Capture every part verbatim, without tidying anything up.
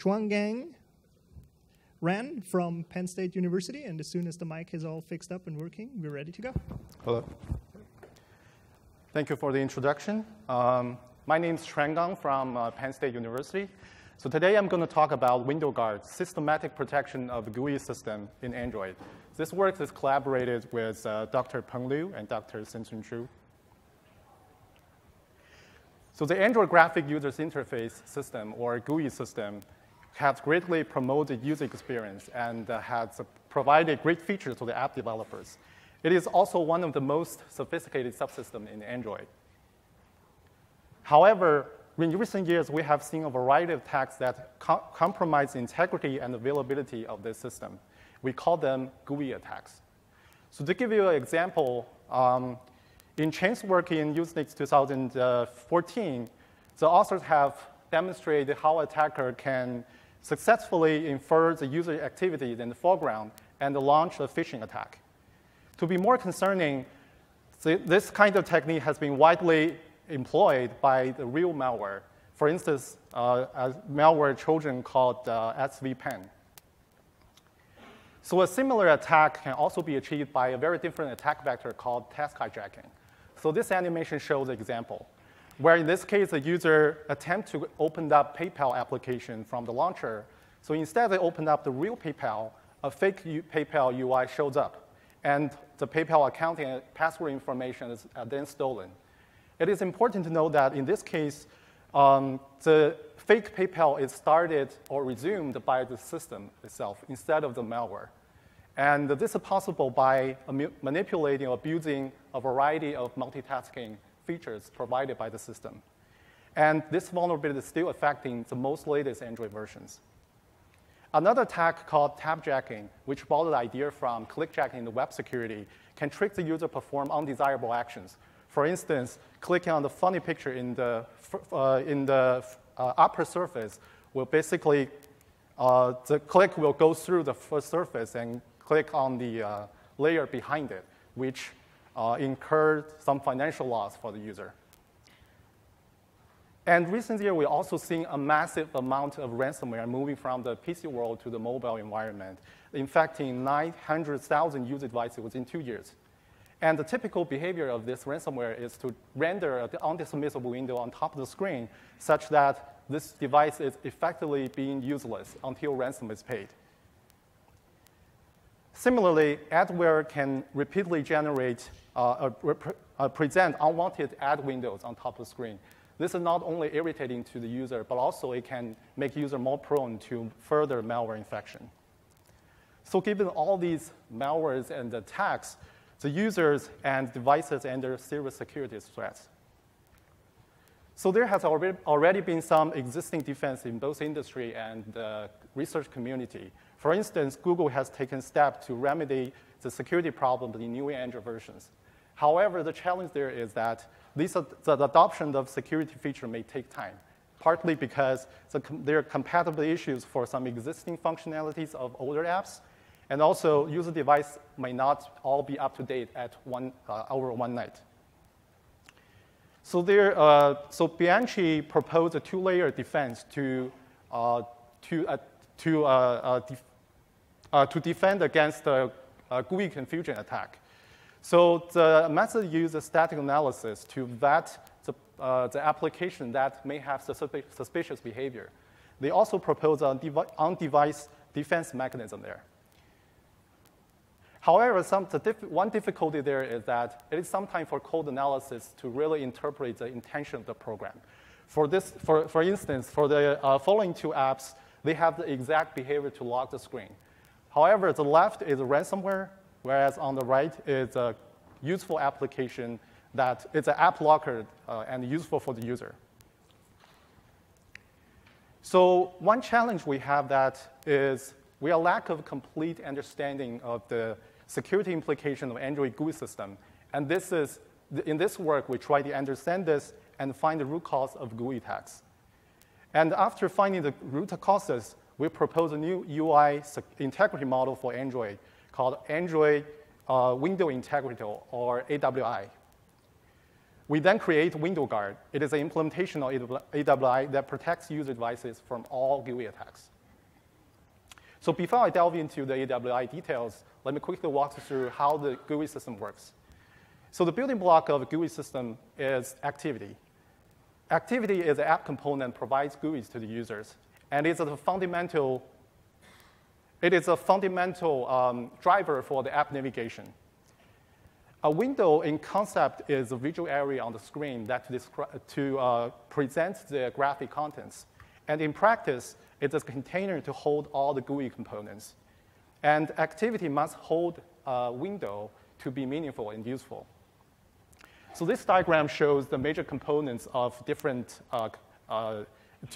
Chuanggang Ran from Penn State University, and as soon as the mic is all fixed up and working, we're ready to go. Hello. Thank you for the introduction. Um, my name is Chuanggang from uh, Penn State University. So today I'm going to talk about Window Guard, systematic protection of the G U I system in Android. This work is collaborated with uh, Doctor Peng Liu and Doctor Sinsun Chu. So the Android Graphic User Interface System, or G U I system, has greatly promoted user experience and uh, has provided great features to the app developers. It is also one of the most sophisticated subsystems in Android. However, in recent years, we have seen a variety of attacks that co compromise integrity and availability of this system. We call them G U I attacks. So to give you an example, um, in Chen's work in Usenix two thousand fourteen, the authors have demonstrated how attacker can successfully infer the user activities in the foreground and launch a phishing attack. To be more concerning, this kind of technique has been widely employed by the real malware. For instance, uh, a malware children called uh, S V Pen. So a similar attack can also be achieved by a very different attack vector called task hijacking. So this animation shows an example, where in this case, the user attempts to open up PayPal application from the launcher. So instead, they open up the real PayPal, a fake PayPal U I shows up, and the PayPal account and password information is then stolen. It is important to note that in this case, um, the fake PayPal is started or resumed by the system itself instead of the malware. And this is possible by manipulating or abusing a variety of multitasking features provided by the system. And this vulnerability is still affecting the most latest Android versions. Another attack called tabjacking, which borrowed the idea from clickjacking in the web security, can trick the user to perform undesirable actions. For instance, clicking on the funny picture in the, uh, in the uh, upper surface will basically, uh, the click will go through the first surface and click on the uh, layer behind it, which uh, incurred some financial loss for the user. And recently, we're also seeing a massive amount of ransomware moving from the P C world to the mobile environment, infecting nine hundred thousand user devices within two years. And the typical behavior of this ransomware is to render an undismissible window on top of the screen such that this device is effectively being useless until ransom is paid. Similarly, adware can repeatedly generate uh, or uh, present unwanted ad windows on top of the screen. This is not only irritating to the user, but also it can make user more prone to further malware infection. So given all these malwares and attacks, the users and devices under serious security threats. So there has already, already been some existing defense in both industry and the research community. For instance, Google has taken steps to remedy the security problem in newer Android versions. However, the challenge there is that these are the adoption of security feature may take time, partly because the com there are compatibility issues for some existing functionalities of older apps, and also user device may not all be up to date at one uh, over one night. So there, uh, so Bianchi proposed a two-layer defense to uh, to uh, to uh, uh, def uh, to defend against the uh, G U I confusion attack. So the method uses static analysis to vet the, uh, the application that may have suspicious behavior. They also propose an on-device defense mechanism there. However, some, the diff one difficulty there is that it is sometimes for code analysis to really interpret the intention of the program. For, this, for, for instance, for the uh, following two apps, they have the exact behavior to lock the screen. However, the left is ransomware, whereas on the right is a useful application that it's an app locker uh, and useful for the user. So one challenge we have that is we have a lack of complete understanding of the security implication of Android G U I system. And this is, in this work, we try to understand this and find the root cause of G U I attacks. And after finding the root causes, we propose a new U I integrity model for Android, called Android uh, Window Integrity, or A W I. We then create Window Guard. It is an implementation of A W I that protects user devices from all G U I attacks. So before I delve into the A W I details, let me quickly walk you through how the G U I system works. So the building block of a G U I system is activity. Activity is an app component that provides G U Is to the users, and it's a fundamental, it is a fundamental um, driver for the app navigation. A window in concept is a visual area on the screen that to uh, present the graphic contents. And in practice, it's a container to hold all the G U I components. And activity must hold a window to be meaningful and useful. So this diagram shows the major components of different uh, uh,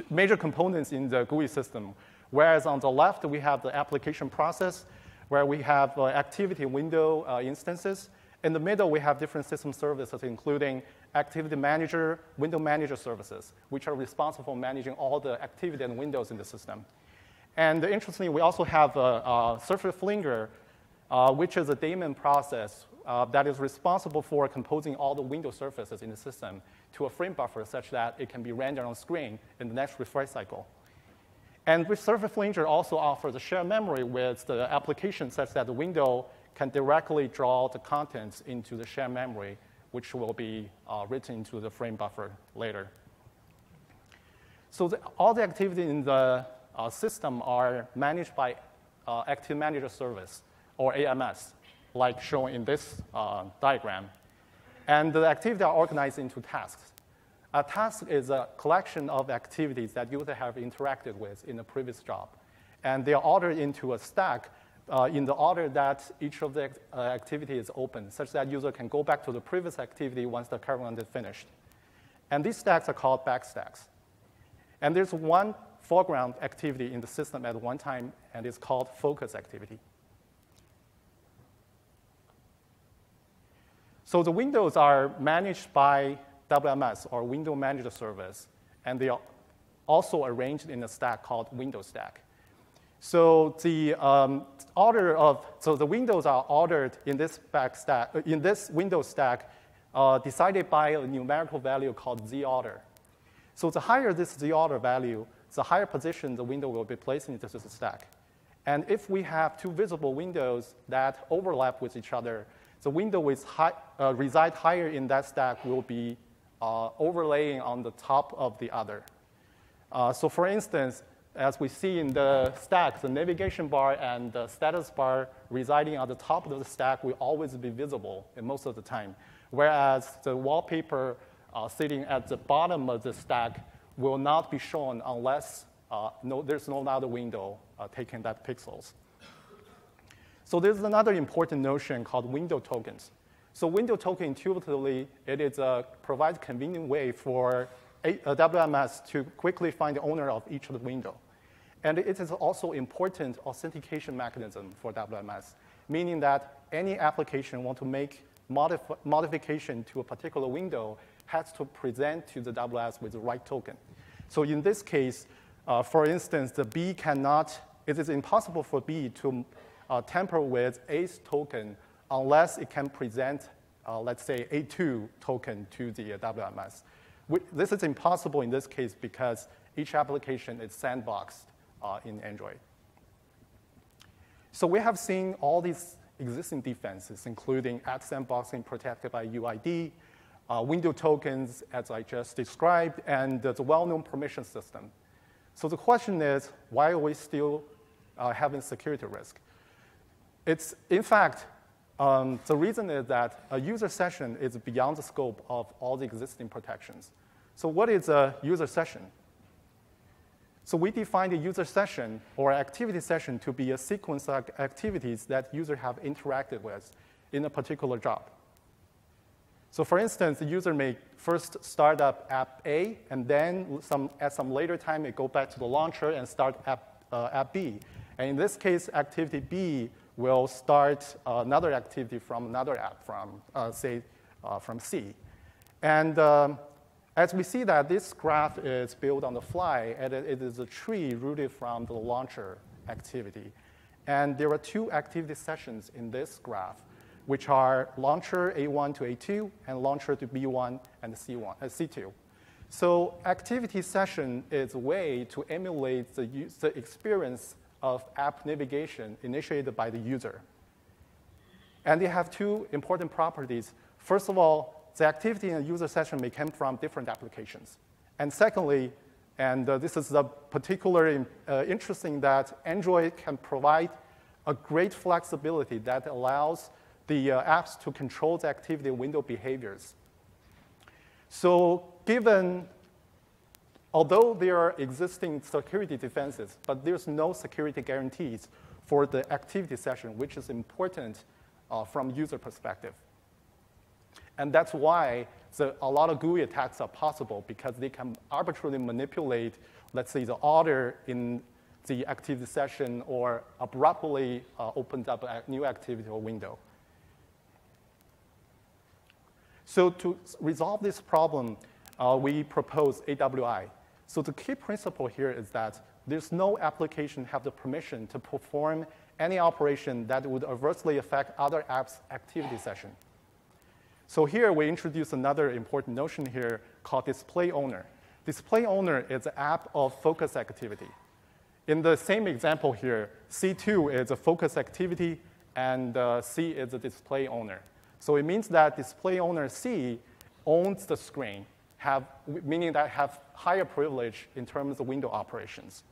major components in the G U I system. Whereas on the left, we have the application process, where we have uh, activity window uh, instances. In the middle, we have different system services, including activity manager, window manager services, which are responsible for managing all the activity and windows in the system. And interestingly, we also have a, a Surface Flinger, uh, which is a daemon process uh, that is responsible for composing all the window surfaces in the system to a frame buffer such that it can be rendered on screen in the next refresh cycle. And with Surface Flinger also offers a shared memory with the application such that the window can directly draw the contents into the shared memory, which will be uh, written into the frame buffer later. So the, all the activity in the uh, system are managed by uh, Active Manager Service, or A M S, like shown in this uh, diagram. And the activities are organized into tasks. A task is a collection of activities that users have interacted with in the previous job. And they are ordered into a stack Uh, in the order that each of the uh, activity is open, such that user can go back to the previous activity once the current one is finished. And these stacks are called back stacks. And there's one foreground activity in the system at one time, and it's called focus activity. So the windows are managed by W M S, or Window Manager Service, and they are also arranged in a stack called window stack. So the um, order of so the windows are ordered in this back stack in this window stack, uh, decided by a numerical value called z order. So the higher this z order value, the higher position the window will be placed into the stack. And if we have two visible windows that overlap with each other, the window with high, uh, reside higher in that stack will be uh, overlaying on the top of the other. Uh, so for instance, as we see in the stack, the navigation bar and the status bar residing at the top of the stack will always be visible in most of the time, whereas the wallpaper uh, sitting at the bottom of the stack will not be shown unless uh, no, there's no other window uh, taking that pixels. So there's another important notion called window tokens. So window token intuitively, it is a, provides a convenient way for a, a W M S to quickly find the owner of each of the window. And it is also important authentication mechanism for W M S, meaning that any application want to make modif modification to a particular window has to present to the W M S with the right token. So in this case, uh, for instance, the B cannot, it is impossible for B to uh, tamper with A's token unless it can present, uh, let's say, A two token to the uh, W M S. We, this is impossible in this case because each application is sandboxed Uh, in Android. So we have seen all these existing defenses, including app sandboxing protected by U I D, uh, window tokens, as I just described, and uh, the well-known permission system. So the question is, why are we still uh, having security risk? It's, in fact, um, the reason is that a user session is beyond the scope of all the existing protections. So what is a user session? So we define a user session or activity session to be a sequence of activities that users have interacted with in a particular job. So for instance, the user may first start up app A, and then some, at some later time, they go back to the launcher and start app, uh, app B. And in this case, activity B will start uh, another activity from another app from, uh, say, uh, from C. And um, as we see that this graph is built on the fly, and it is a tree rooted from the launcher activity. And there are two activity sessions in this graph. which are launcher A one to A two and launcher to B one and C one, uh, C two. So activity session is a way to emulate the, the experience of app navigation initiated by the user. And they have two important properties. First of all, the activity in a user session may come from different applications. And secondly, and uh, this is uh, particularly uh, interesting, that Android can provide a great flexibility that allows the uh, apps to control the activity window behaviors. So given, although there are existing security defenses, but there's no security guarantees for the activity session, which is important uh, from user perspective. And that's why the, a lot of G U I attacks are possible, because they can arbitrarily manipulate, let's say, the order in the activity session or abruptly uh, opens up a new activity or window. So to resolve this problem, uh, we propose A W I. So the key principle here is that there's no application have the permission to perform any operation that would adversely affect other apps' activity session. So here we introduce another important notion here called display owner. Display owner is an app of focus activity. In the same example here, C two is a focus activity and uh, C is a display owner. So it means that display owner C owns the screen, have, meaning that have higher privilege in terms of window operations.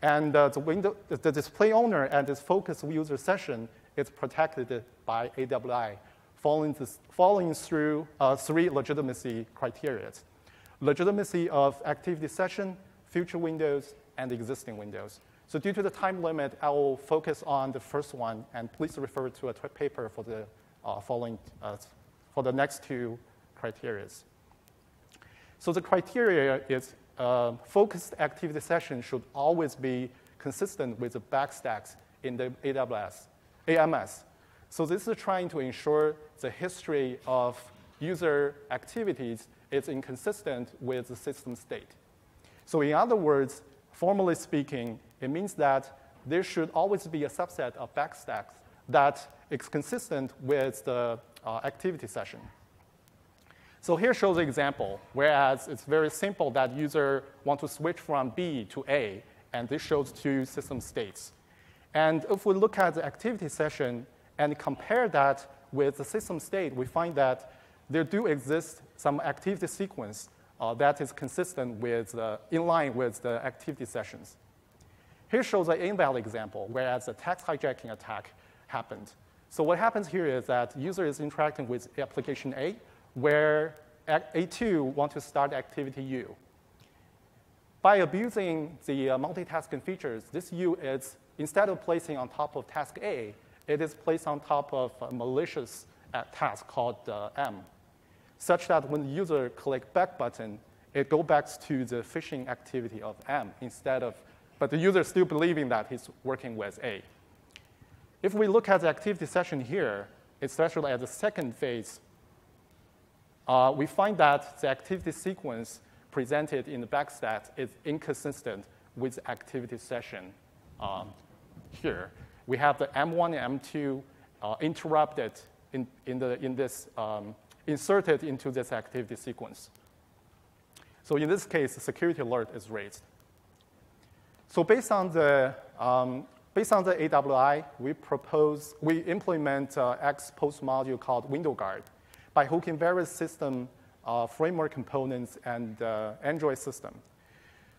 And uh, the, window, the display owner and this focus user session is protected by A W I, following, this, following through uh, three legitimacy criteria. Legitimacy of activity session, future windows, and existing windows. So due to the time limit, I will focus on the first one, and please refer to a paper for the uh, following, uh, for the next two criteria. So the criteria is uh, focused activity session should always be consistent with the backstacks in the A W S, A M S. So this is trying to ensure the history of user activities is inconsistent with the system state. So in other words, formally speaking, it means that there should always be a subset of backstacks that is consistent with the uh, activity session. So here shows an example, whereas it's very simple that user wants to switch from B to A, and this shows two system states. And if we look at the activity session and compare that with the system state, we find that there do exist some activity sequence Uh, that is consistent with, uh, in line with the activity sessions. Here shows an invalid example, whereas a text hijacking attack happened. So what happens here is that user is interacting with application A, where A two wants to start activity U. By abusing the uh, multitasking features, this U is, instead of placing on top of task A, it is placed on top of a malicious uh, task called uh, M, such that when the user clicks back button, it goes back to the phishing activity of M instead of, but the user is still believing that he's working with A. If we look at the activity session here, especially at the second phase, uh, we find that the activity sequence presented in the backstat is inconsistent with activity session um, here. We have the M one and M two uh, interrupted in, in, the, in this um, inserted into this activity sequence. So in this case, the security alert is raised. So based on the, um, based on the A W I, we propose, we implement uh, Xposed module called Window Guard by hooking various system uh, framework components and uh, Android system.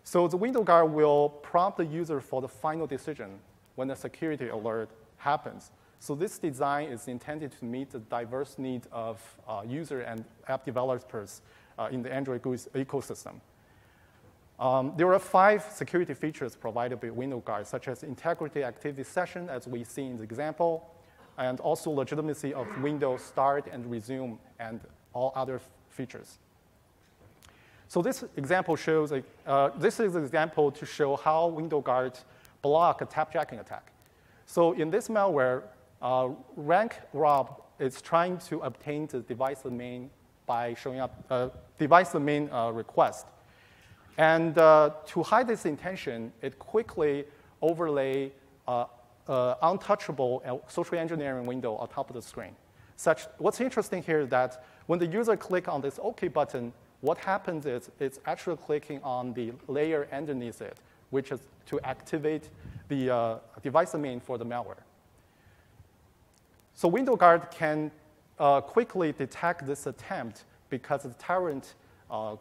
So the Window Guard will prompt the user for the final decision when the security alert happens. So this design is intended to meet the diverse needs of uh, user and app developers uh, in the Android G U I ecosystem. Um, there are five security features provided by Window Guard, such as integrity activity session, as we see in the example, and also legitimacy of window start and resume and all other features. So this example shows, a, uh, this is an example to show how Window Guard block a tap-jacking attack. So in this malware, Uh, rank rob is trying to obtain the device domain by showing up a uh, device domain uh, request. And uh, to hide this intention, it quickly overlay uh, uh, untouchable social engineering window on top of the screen. Such, what's interesting here is that when the user clicks on this OK button, what happens is it's actually clicking on the layer underneath it, which is to activate the uh, device domain for the malware. So Window Guard can uh, quickly detect this attempt because the current, uh,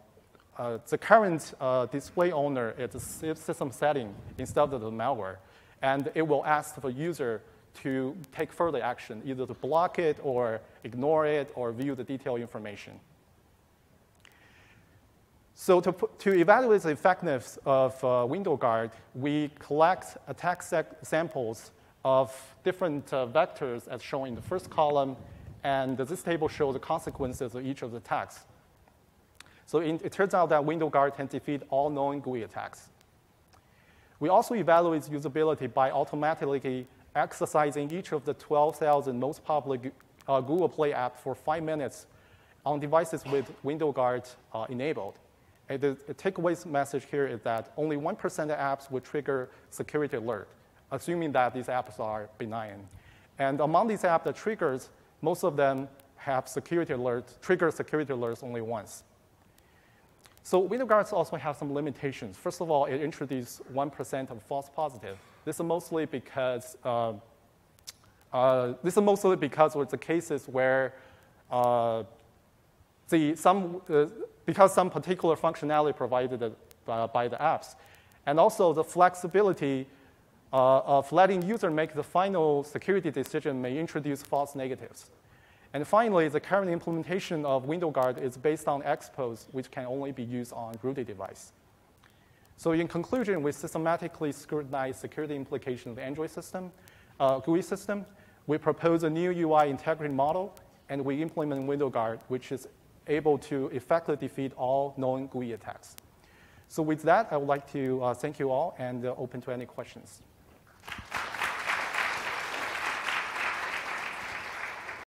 uh, the current uh, display owner is a system setting instead of the malware. And it will ask the user to take further action, either to block it or ignore it or view the detailed information. So to, to evaluate the effectiveness of uh, Window Guard, we collect attack samples of different uh, vectors as shown in the first column, and this table shows the consequences of each of the attacks. So in, it turns out that Window Guard can defeat all known G U I attacks. We also evaluate usability by automatically exercising each of the twelve thousand most popular uh, Google Play app for five minutes on devices with Window Guard uh, enabled. And the, the takeaway message here is that only one percent of apps would trigger security alert, assuming that these apps are benign. And among these apps that triggers, most of them have security alerts, trigger security alerts only once. So Window Guard also has some limitations. First of all, it introduced one percent of false positive. This is mostly because uh, uh, this is mostly because of the cases where uh, the some uh, because some particular functionality provided uh, by the apps, and also the flexibility uh, of letting user make the final security decision may introduce false negatives. And finally, the current implementation of Window Guard is based on Xposed, which can only be used on rooted device. So in conclusion, we systematically scrutinize security implications of the Android system, uh, G U I system. We propose a new U I integrity model, and we implement Window Guard, which is able to effectively defeat all known G U I attacks. So with that, I would like to uh, thank you all and uh, open to any questions.